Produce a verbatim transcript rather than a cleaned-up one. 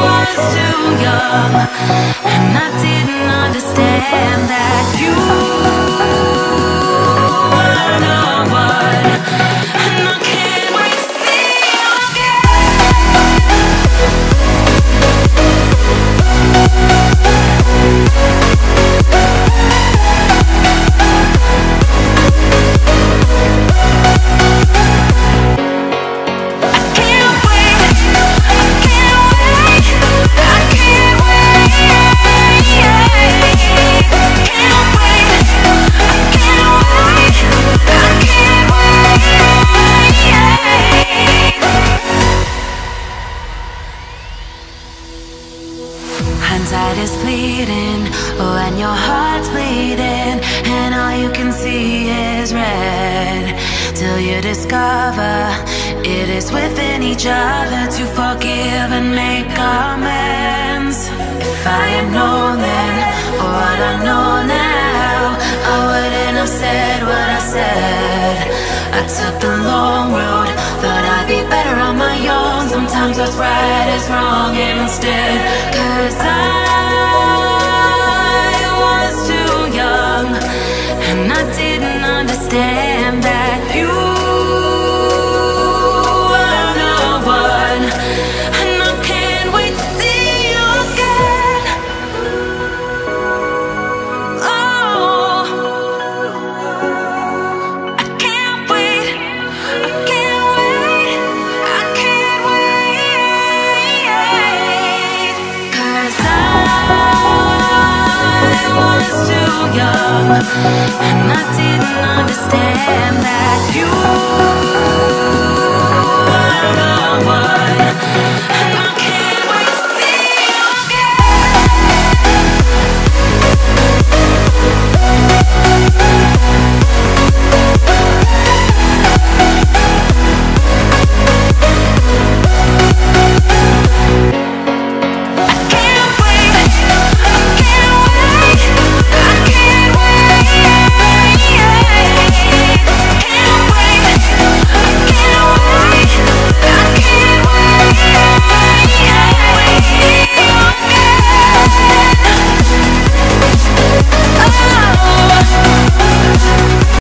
was too young, and I didn't understand that you were no one, and I can't wait to see you again. I can't wait, I can't wait, I can't wait, I can't wait, I can't wait, I can't wait. Hindsight is fleeting when your heart's bleeding and all you can see is red, till you discover it is within each other to forgive and make amends. If I had known then, or what I know now, I wouldn't have said what I said. I took the long road, thought I'd be better on my own. Sometimes what's right is wrong instead. Cause I was too young, and I didn't understand.